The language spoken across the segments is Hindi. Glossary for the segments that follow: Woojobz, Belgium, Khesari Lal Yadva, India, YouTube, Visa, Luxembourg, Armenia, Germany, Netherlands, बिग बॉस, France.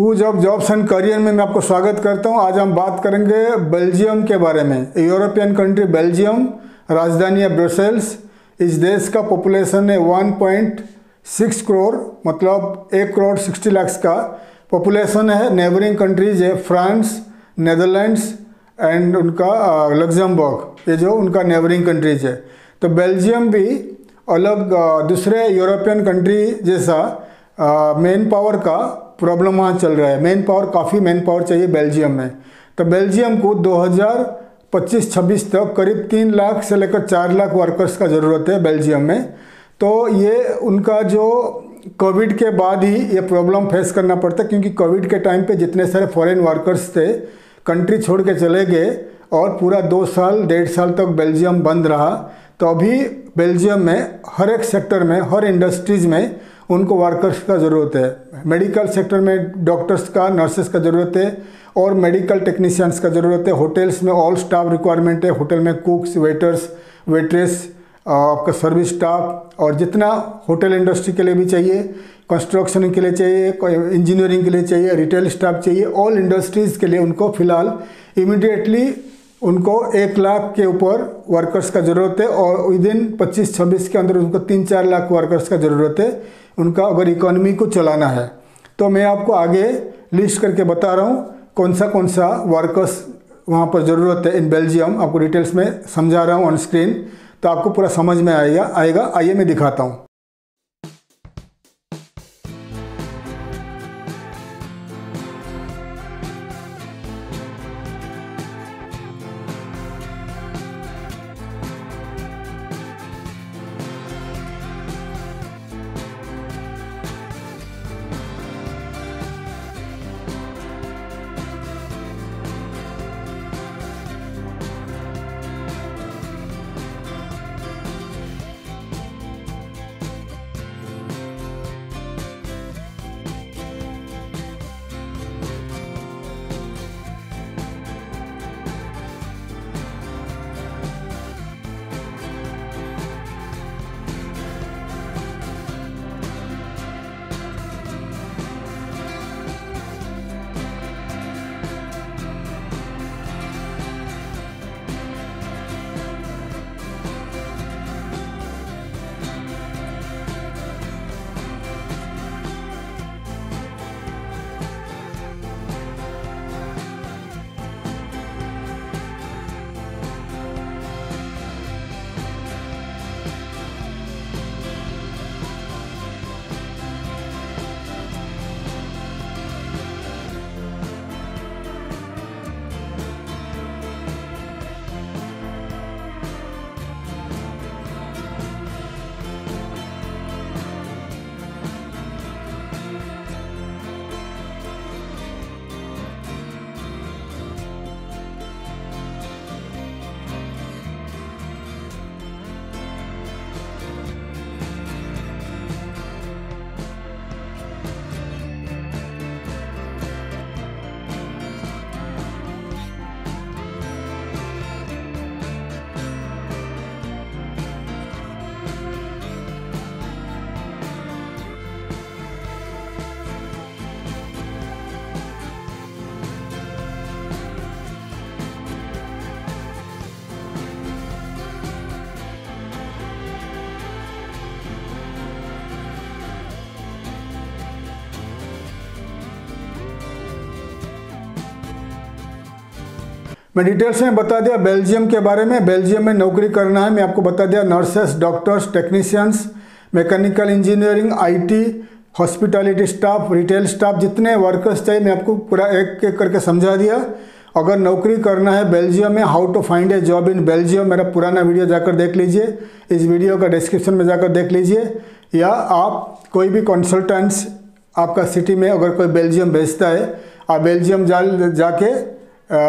वूजॉब्स जॉब्स एंड करियर में मैं आपको स्वागत करता हूं। आज हम बात करेंगे बेल्जियम के बारे में। यूरोपियन कंट्री बेल्जियम, राजधानी है ब्रसेल्स। इस देश का पॉपुलेशन है 1.6 करोड़, मतलब 1.60 करोड़ का पॉपुलेशन है। नेबरिंग कंट्रीज है फ्रांस, नेदरलैंड्स एंड उनका लग्जमबर्ग, ये जो उनका नेबरिंग कंट्रीज है। तो बेल्जियम भी अलग दूसरे यूरोपियन कंट्री जैसा मैन पावर का प्रॉब्लम वहाँ चल रहा है। मैन पावर, काफ़ी मैन पावर चाहिए बेल्जियम में। तो बेल्जियम को 2025-26 तक करीब 3 लाख से लेकर 4 लाख वर्कर्स का ज़रूरत है बेल्जियम में। तो ये उनका जो कोविड के बाद ही ये प्रॉब्लम फेस करना पड़ता है, क्योंकि कोविड के टाइम पे जितने सारे फॉरेन वर्कर्स थे कंट्री छोड़ के चले गए और पूरा 2 साल 1.5 साल तक बेल्जियम बंद रहा। तो अभी बेल्जियम में हर एक सेक्टर में, हर इंडस्ट्रीज़ में उनको वर्कर्स का ज़रूरत है। मेडिकल सेक्टर में डॉक्टर्स का, नर्सेस का ज़रूरत है और मेडिकल टेक्नीशियंस का ज़रूरत है। होटल्स में ऑल स्टाफ रिक्वायरमेंट है। होटल में कुक्स, वेटर्स, वेट्रेस, आपका सर्विस स्टाफ और जितना होटल इंडस्ट्री के लिए भी चाहिए, कंस्ट्रक्शन के लिए चाहिए, इंजीनियरिंग के लिए चाहिए, रिटेल स्टाफ चाहिए, ऑल इंडस्ट्रीज़ के लिए उनको फ़िलहाल इमीडिएटली उनको 1 लाख के ऊपर वर्कर्स का ज़रूरत है और विदिन 25-26 के अंदर उनको 3-4 लाख वर्कर्स का ज़रूरत है उनका, अगर इकोनॉमी को चलाना है। तो मैं आपको आगे लिस्ट करके बता रहा हूँ कौन सा वर्कर्स वहाँ पर ज़रूरत है इन बेल्जियम। आपको डिटेल्स में समझा रहा हूँ ऑन स्क्रीन, तो आपको पूरा समझ में आएगा। आइए मैं दिखाता हूँ। मैं डिटेल्स में बता दिया बेल्जियम के बारे में। बेल्जियम में नौकरी करना है, मैं आपको बता दिया। Nurses, doctors, technicians, mechanical engineering, IT, hospitality staff, retail staff, जितने वर्कर्स चाहिए मैं आपको पूरा एक एक करके समझा दिया। अगर नौकरी करना है बेल्जियम में, how to find a job in Belgium, मेरा पुराना वीडियो जाकर देख लीजिए, इस वीडियो का डिस्क्रिप्शन में जाकर देख लीजिए। या आप कोई भी कंसल्टेंट्स आपका सिटी में अगर कोई बेल्जियम भेजता है, आप बेल्जियम जाके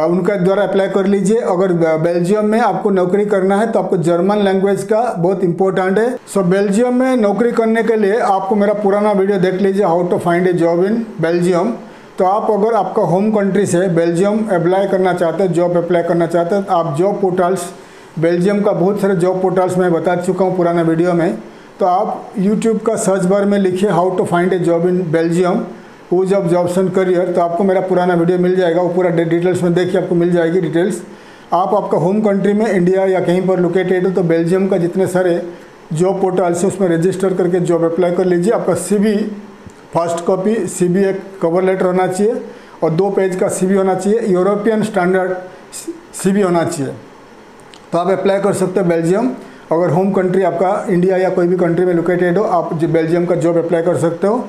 उनका द्वारा अप्लाई कर लीजिए। अगर बेल्जियम में आपको नौकरी करना है तो आपको जर्मन लैंग्वेज का बहुत इंपॉर्टेंट है। सो बेल्जियम में नौकरी करने के लिए आपको मेरा पुराना वीडियो देख लीजिए, how to find a job in Belgium. तो आप अगर आपका होम कंट्री से बेल्जियम अप्लाई करना चाहते हो, जॉब अप्लाई करना चाहते हो, आप जॉब पोर्टल्स, बेल्जियम का बहुत सारे जॉब पोर्टल्स मैं बता चुका हूँ पुराना वीडियो में। तो आप यूट्यूब का सर्च बार में लिखिए how to find a job in Belgium, WooJobz jobs and career, तो आपको मेरा पुराना वीडियो मिल जाएगा, वो पूरा डिटेल्स में देखिए आपको मिल जाएगी डिटेल्स। आपका होम कंट्री में इंडिया या कहीं पर लोकेटेड हो तो बेल्जियम का जितने सारे जॉब पोर्टल से उसमें रजिस्टर करके जॉब अप्लाई कर लीजिए। आपका सीवी फर्स्ट कॉपी, सीवी एक कवर लेटर होना चाहिए और 2 पेज का सीवी होना चाहिए, यूरोपियन स्टैंडर्ड सीवी होना चाहिए, तो आप अप्लाई कर सकते हो बेल्जियम। अगर होम कंट्री आपका इंडिया या कोई भी कंट्री में लोकेटेड हो आप बेल्जियम का जॉब अप्लाई कर सकते हो।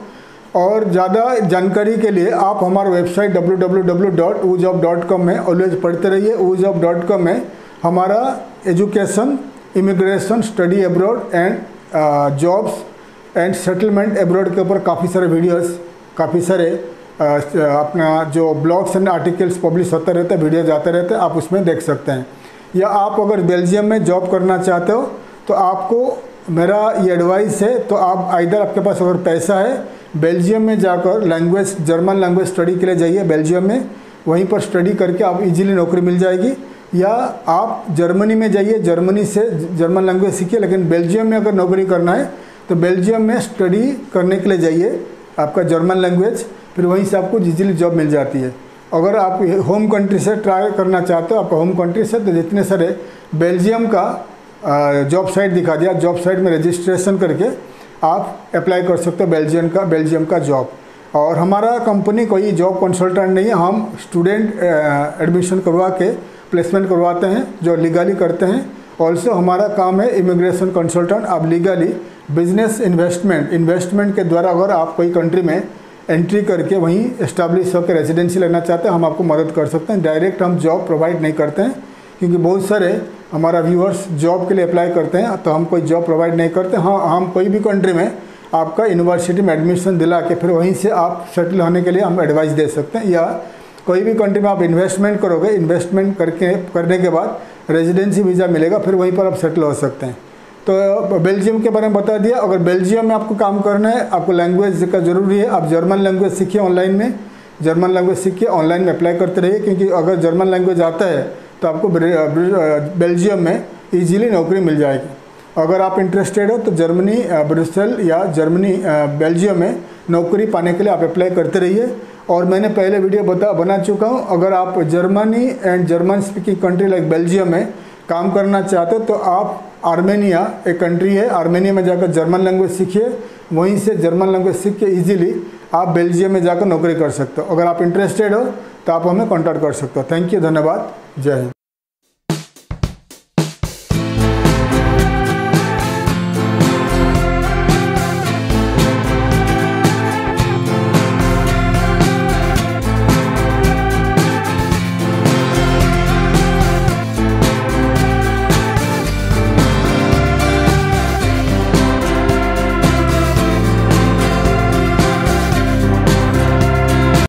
और ज़्यादा जानकारी के लिए आप हमारा वेबसाइट www.woojobz.com में ऑलवेज पढ़ते रहिए। woojobz.com में हमारा education, immigration, study abroad and jobs and settlement abroad के ऊपर काफ़ी सारे वीडियोस, काफ़ी सारे अपना जो ब्लॉग्स एंड आर्टिकल्स पब्लिश होते रहते हैं, वीडियोज आते रहते हैं, आप उसमें देख सकते हैं। या आप अगर बेल्जियम में जॉब करना चाहते हो तो आपको मेरा ये एडवाइस है, तो आप आइदर आपके पास अगर पैसा है बेल्जियम में जाकर लैंग्वेज, जर्मन लैंग्वेज स्टडी के लिए जाइए बेल्जियम में, वहीं पर स्टडी करके आप इजीली नौकरी मिल जाएगी। या आप जर्मनी में जाइए, जर्मनी से जर्मन लैंग्वेज सीखिए, लेकिन बेल्जियम में अगर नौकरी करना है तो बेल्जियम में स्टडी करने के लिए जाइए आपका जर्मन लैंग्वेज, फिर वहीं से आपको इजीली जॉब मिल जाती है। अगर आप होम कंट्री से ट्राई करना चाहते हो आपका होम कंट्री से, तो जितने सारे बेल्जियम का जॉब साइट दिखा दिया, जॉब साइट में रजिस्ट्रेशन करके आप अप्लाई कर सकते हो बेल्जियम का जॉब। और हमारा कंपनी कोई जॉब कंसल्टेंट नहीं है, हम स्टूडेंट एडमिशन करवा के प्लेसमेंट करवाते हैं जो लीगली करते हैं। ऑल्सो हमारा काम है इमिग्रेशन कंसल्टेंट, आप लीगली बिजनेस इन्वेस्टमेंट के द्वारा अगर आप कोई कंट्री में एंट्री करके वहीं इस्टाब्लिश होकर रेजिडेंसी लेना चाहते हैं हम आपको मदद कर सकते हैं। डायरेक्ट हम जॉब प्रोवाइड नहीं करते हैं क्योंकि बहुत सारे हमारा व्यूअर्स जॉब के लिए अप्लाई करते हैं, तो हम कोई जॉब प्रोवाइड नहीं करते। हाँ, हम कोई भी कंट्री में आपका यूनिवर्सिटी में एडमिशन दिला के फिर वहीं से आप सेटल होने के लिए हम एडवाइस दे सकते हैं। या कोई भी कंट्री में आप इन्वेस्टमेंट करोगे, इन्वेस्टमेंट करने के बाद रेजिडेंसी वीज़ा मिलेगा, फिर वहीं पर आप सेटल हो सकते हैं। तो बेल्जियम के बारे में बता दिया। अगर बेल्जियम में आपको काम करना है आपको लैंग्वेज का ज़रूरी है, आप जर्मन लैंग्वेज सीखिए ऑनलाइन में, जर्मन लैंग्वेज सीखिए, ऑनलाइन में अप्लाई करते रहिए, क्योंकि अगर जर्मन लैंग्वेज आता है तो आपको बेल्जियम में इजीली नौकरी मिल जाएगी। अगर आप इंटरेस्टेड हो तो जर्मनी ब्रुसेल या बेल्जियम में नौकरी पाने के लिए आप अप्लाई करते रहिए। और मैंने पहले वीडियो बना चुका हूँ, अगर आप Germany and German speaking country like Belgium में काम करना चाहते हो तो आप आर्मेनिया एक कंट्री है, आर्मेनिया में जाकर जर्मन लैंग्वेज सीखिए, वहीं से जर्मन लैंग्वेज सीख के ईजिली आप बेल्जियम में जाकर नौकरी कर सकते हो। अगर आप इंटरेस्टेड हो तो आप हमें कॉन्टैक्ट कर सकते हो। थैंक यू, धन्यवाद, जय हिंद।